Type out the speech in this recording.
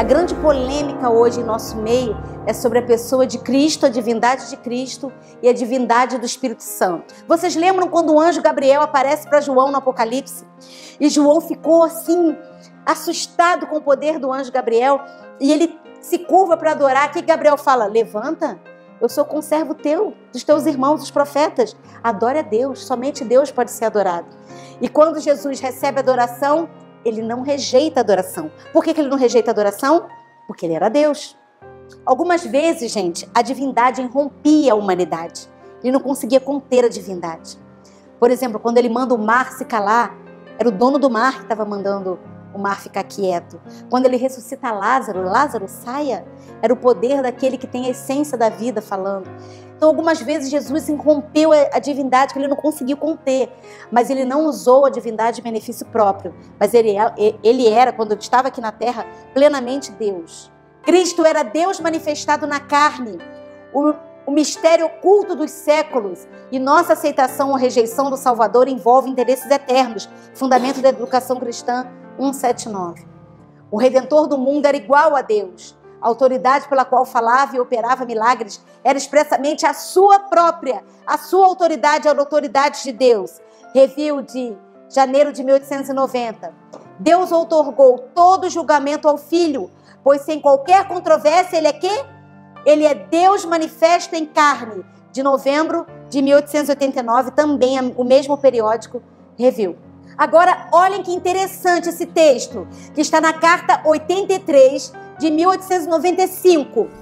A grande polêmica hoje em nosso meio é sobre a pessoa de Cristo, a divindade de Cristo e a divindade do Espírito Santo. Vocês lembram quando o anjo Gabriel aparece para João no Apocalipse? E João ficou assim, assustado com o poder do anjo Gabriel, e ele se curva para adorar. O que Gabriel fala? Levanta, eu sou conservo teu, dos teus irmãos, os profetas. Adore a Deus, somente Deus pode ser adorado. E quando Jesus recebe a adoração, ele não rejeita a adoração. Por que ele não rejeita a adoração? Porque ele era Deus. Algumas vezes, gente, a divindade irrompia a humanidade. Ele não conseguia conter a divindade. Por exemplo, quando ele manda o mar se calar, era o dono do mar que estava mandando o mar ficar quieto. Quando ele ressuscita Lázaro, Lázaro saia, era o poder daquele que tem a essência da vida falando. Então, algumas vezes Jesus irrompeu a divindade que ele não conseguiu conter, mas ele não usou a divindade em benefício próprio, mas ele era, quando estava aqui na terra, plenamente Deus. Cristo era Deus manifestado na carne, o mistério oculto dos séculos, e nossa aceitação ou rejeição do Salvador envolve interesses eternos, fundamento da educação cristã 179. O Redentor do mundo era igual a Deus. A autoridade pela qual falava e operava milagres era expressamente a sua própria. A sua autoridade era a autoridade de Deus. Review de janeiro de 1890. Deus outorgou todo julgamento ao Filho, pois sem qualquer controvérsia ele é quê? Ele é Deus manifesto em carne. De novembro de 1889, também é o mesmo periódico Review. Agora, olhem que interessante esse texto, que está na carta 83 de 1895.